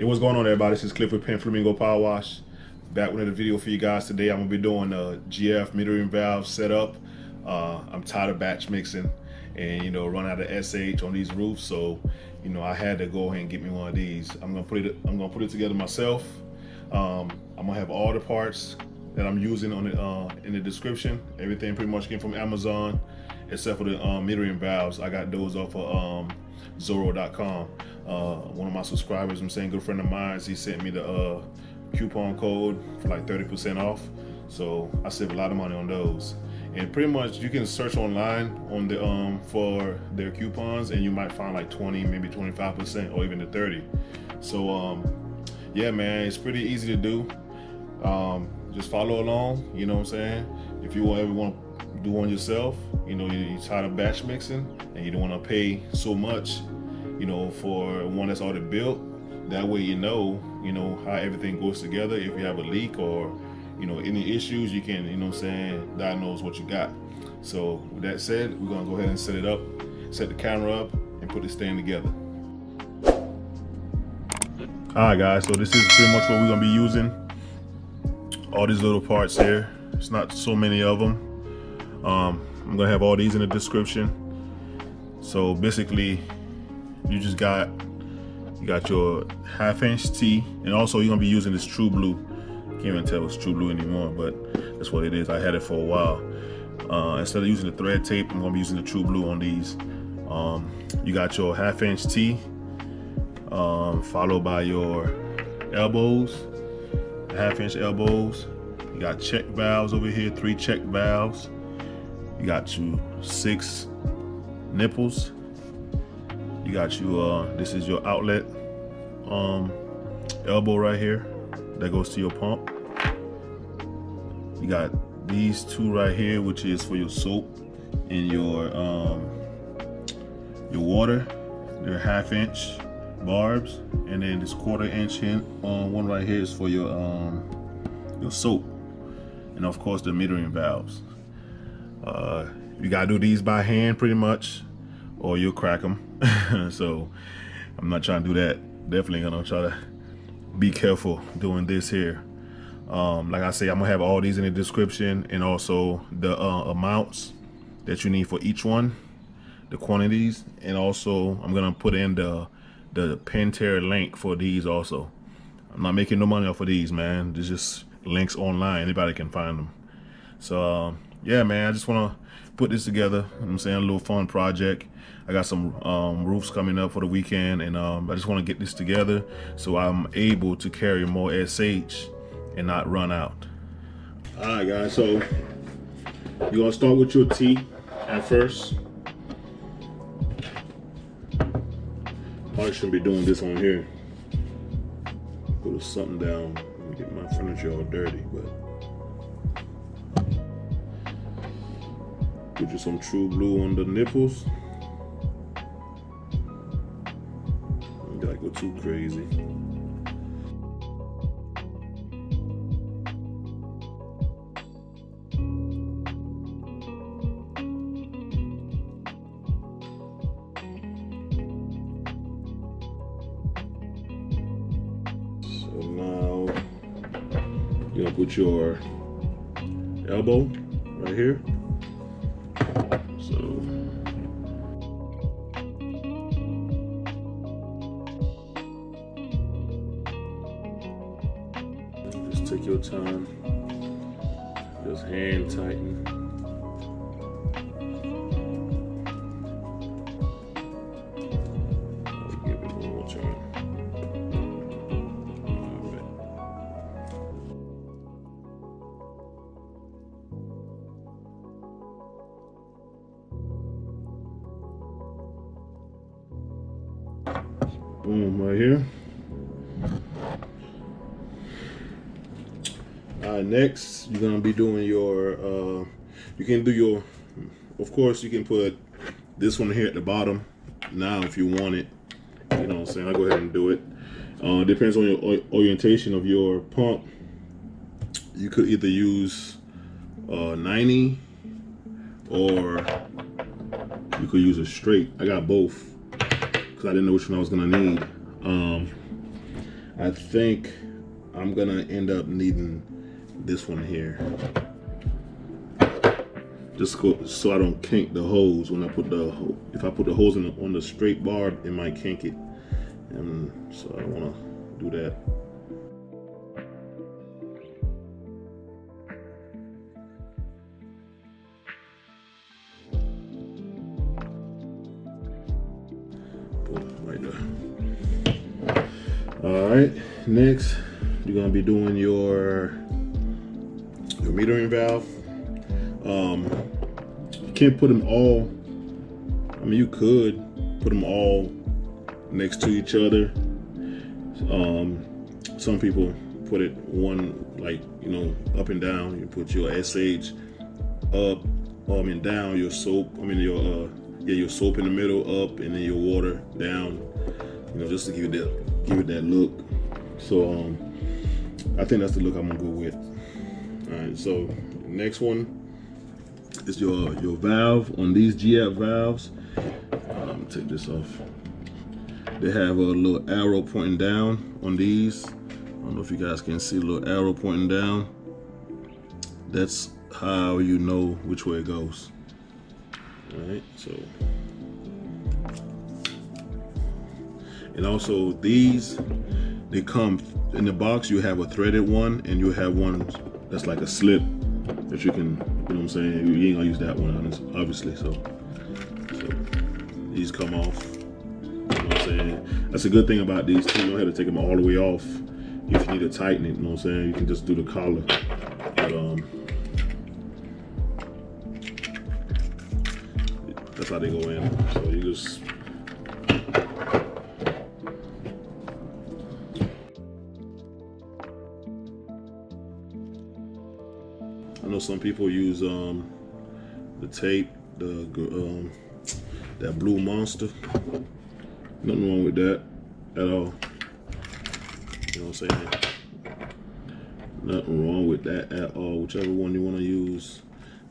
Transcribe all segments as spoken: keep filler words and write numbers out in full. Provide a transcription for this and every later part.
Hey, what's going on, everybody? This is Cliff with Pink Flamingo Power Wash. Back with another video for you guys today. I'm gonna be doing a G F metering valve setup. Uh, I'm tired of batch mixing and you know run out of S H on these roofs, so you know I had to go ahead and get me one of these. I'm gonna put it. I'm gonna put it together myself. Um, I'm gonna have all the parts that I'm using on the uh, in the description. Everything pretty much came from Amazon, except for the um, metering valves. I got those off of um, zoro dot com. Uh, one of my subscribers, I'm saying, good friend of mine, he sent me the uh, coupon code for like thirty percent off. So I saved a lot of money on those. And pretty much you can search online on the um, for their coupons, and you might find like twenty, maybe twenty-five percent, or even the thirty. So um, yeah, man, it's pretty easy to do. Um, just follow along. You know what I'm saying? If you ever want to do one yourself, you know, you're tired of batch mixing and you don't want to pay so much, you know, for one that's already built. That way you know, you know, how everything goes together. If you have a leak or, you know, any issues, you can, you know what I'm saying, diagnose what you got. So with that said, we're gonna go ahead and set it up, set the camera up and put this thing together. All right, guys, so this is pretty much what we're gonna be using. All these little parts here, it's not so many of them. Um, I'm gonna have all these in the description. So basically, you just got you got your half inch tee, and also you're gonna be using this True Blue. Can't even tell it's True Blue anymore, but that's what it is. I had it for a while. Uh, instead of using the thread tape, I'm gonna be using the True Blue on these. Um, you got your half inch tee, um, followed by your elbows, half inch elbows. You got check valves over here, three check valves. You got you six nipples. You got you, uh, this is your outlet um, elbow right here that goes to your pump. You got these two right here, which is for your soap and your um, your water. They're half inch barbs, and then this quarter inch hint, um, one right here is for your um, your soap, and of course the metering valves. Uh, you gotta do these by hand pretty much, or you'll crack them. So I'm not trying to do that. Definitely gonna try to be careful doing this here. Um, like I say, I'm gonna have all these in the description, and also the uh, amounts that you need for each one, the quantities, and also I'm gonna put in the the Pentair link for these also. I'm not making no money off of these, man. There's just links online. Anybody can find them. So. Um, Yeah, man, I just want to put this together. You know what I'm saying, a little fun project. I got some um, roofs coming up for the weekend, and um, I just want to get this together so I'm able to carry more S H and not run out. All right, guys, so you're going to start with your tee at first. Probably shouldn't be doing this on here. Put something down and get my furniture all dirty, but. Put you some True Blue on the nipples. You gotta go too crazy. So now you're gonna put your elbow right here. Just take your time, just hand tighten. I'll give it one more turn. All right. Boom, right here. Uh, next, you're gonna be doing your. Uh, you can do your. Of course, you can put this one here at the bottom now if you want it. You know what I'm saying? I'll go ahead and do it. Uh, depends on your orientation of your pump. You could either use uh, ninety, or you could use a straight. I got both because I didn't know which one I was gonna need. Um, I think I'm gonna end up needing this one here, just so I don't kink the hose when I put the hose. If I put the hose in the, on the straight bar, it might kink it, and so I don't want to do that. Right there. All right, next you're gonna be doing your your metering valve. Um, you can't put them all. I mean, you could put them all next to each other. Um, some people put it one, like, you know, up and down. You put your S H up, um, and down. Your soap. I mean your uh, yeah, your soap in the middle, up, and then your water down. You know, just to give it that give it that look. So um, I think that's the look I'm gonna go with. All right. So next one is your your valve. On these G F valves, um, take this off. They have a little arrow pointing down on these. I don't know if you guys can see a little arrow pointing down. That's how you know which way it goes. All right. So, and also these, they come in the box. You have a threaded one, and you have one that's like a slip that you can, you know what I'm saying? You ain't gonna use that one, obviously. So, so these come off. You know what I'm saying? That's a good thing about these too. You don't have to take them all the way off. If you need to tighten it, you know what I'm saying? You can just do the collar. But, um, that's how they go in. So you just. I know some people use um, the tape, the um, that Blue Monster. Nothing wrong with that at all. You know what I'm saying? Nothing wrong with that at all. Whichever one you want to use,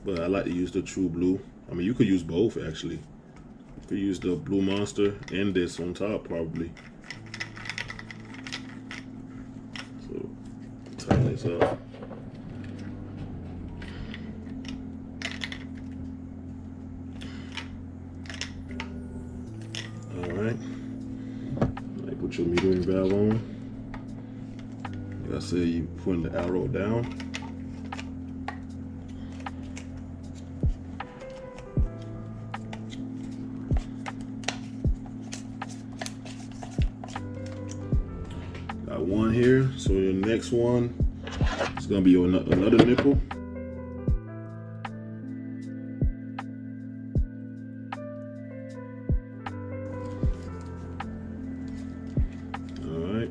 but I like to use the True Blue. I mean, you could use both actually. You could use the Blue Monster and this on top probably. So tighten this up. All right. All right, put your metering valve on. Like I said, you putting the arrow down. One here, so your next one is gonna be on another nipple. All right,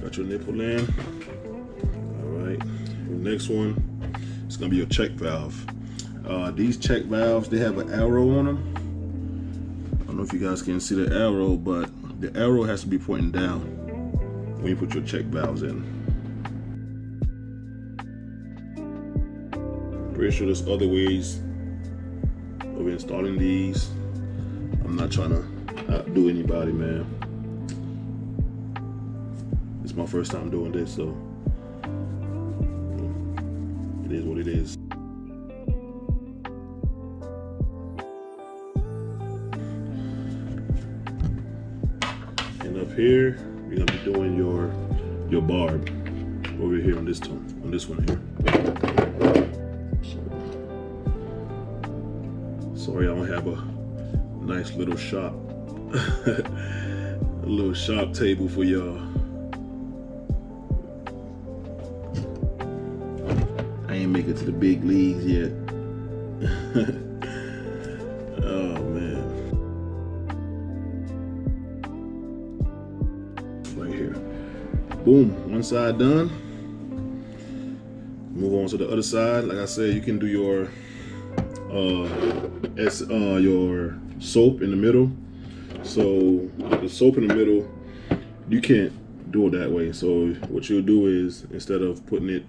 got your nipple in. All right, your next one is gonna be your check valve. Uh, these check valves, they have an arrow on them. I don't know if you guys can see the arrow, but the arrow has to be pointing down when you put your check valves in. Pretty sure there's other ways of installing these. I'm not trying to outdo anybody, man. It's my first time doing this, so it is what it is. And up here, you're gonna be doing your your barb over here on this one, on this one here. Sorry, I don't have a nice little shop, a little shop table for y'all. I ain't make it to the big leagues yet. Oh man. Boom, one side done. Move on to the other side. Like I said, you can do your uh, S, uh, your soap in the middle. So the soap in the middle, you can't do it that way. So what you'll do is, instead of putting it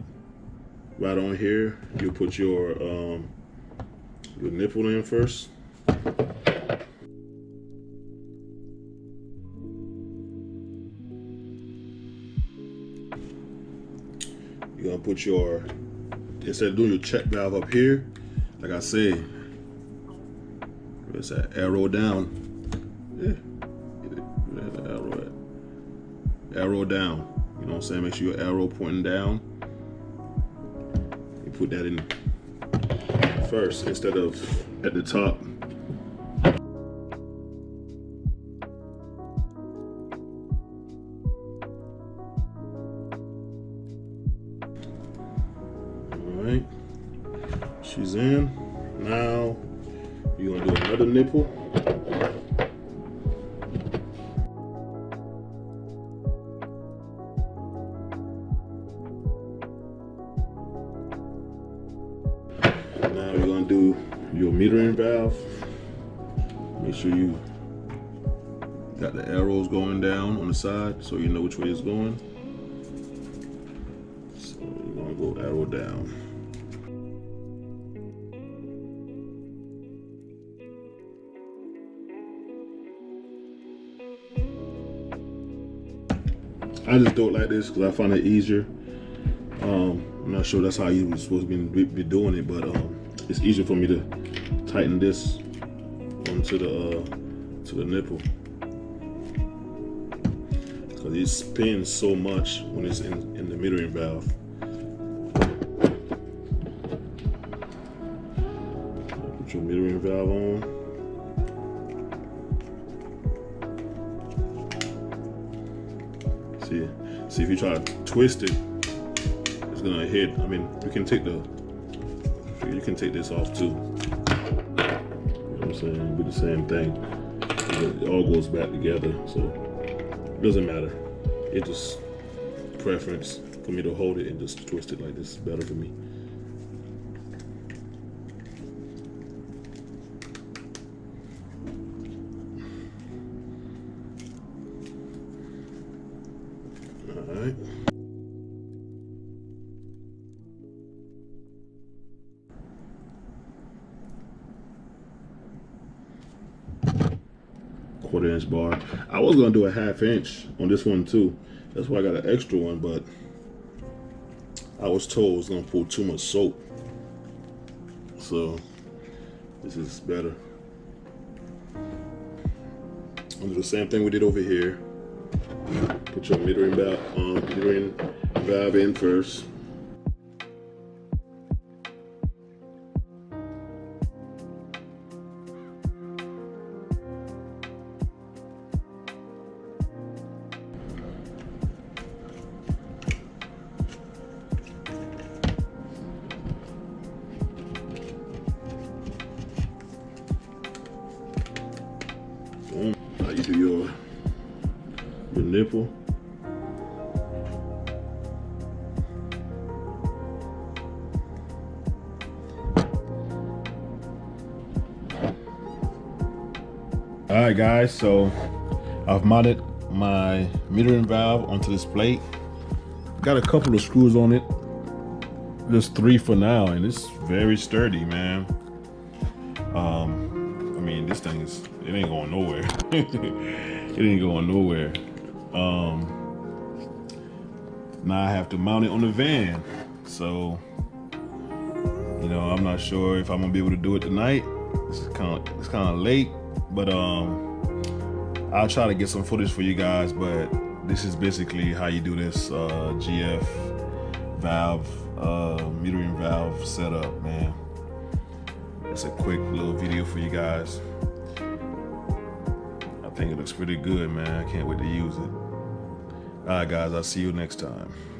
right on here, you'll put your um, your nipple in first. You're gonna put your, instead of doing your check valve up here, like I said, where's that arrow down? Yeah, where's that arrow at? Arrow down. You know what I'm saying? Make sure your arrow pointing down. You put that in first instead of at the top. She's in. Now you're gonna do another nipple. Now you're gonna do your metering valve. Make sure you got the arrows going down on the side so you know which way it's going. So you're gonna go arrow down. I just do it like this because I find it easier. Um, I'm not sure that's how you were supposed to be, be doing it, but um, it's easier for me to tighten this onto the uh, to the nipple because it spins so much when it's in, in the metering valve. Put your metering valve on. See, see if you try to twist it, it's gonna hit. I mean, you can take the, you can take this off too. You know what I'm saying? Do the same thing. It all goes back together, so it doesn't matter. It just preference for me to hold it and just twist it like this is better for me. Alright. Quarter inch bar. I was gonna do a half inch on this one too. That's why I got an extra one, but I was told it's gonna pull too much soap. So this is better. I'm gonna do the same thing we did over here. Put your metering valve, um, metering valve in first. Boom. Now you do your your nipple. All right, guys, so I've mounted my metering valve onto this plate. Got a couple of screws on it, just three for now, and it's very sturdy, man. Um, I mean, this thing is, it ain't going nowhere. It ain't going nowhere. Um, now I have to mount it on the van. So, you know, I'm not sure if I'm gonna be able to do it tonight. It's kind of, it's kind of late. But um, I'll try to get some footage for you guys, but this is basically how you do this uh, G F valve, uh, metering valve setup, man. It's a quick little video for you guys. I think it looks pretty good, man. I can't wait to use it. All right, guys, I'll see you next time.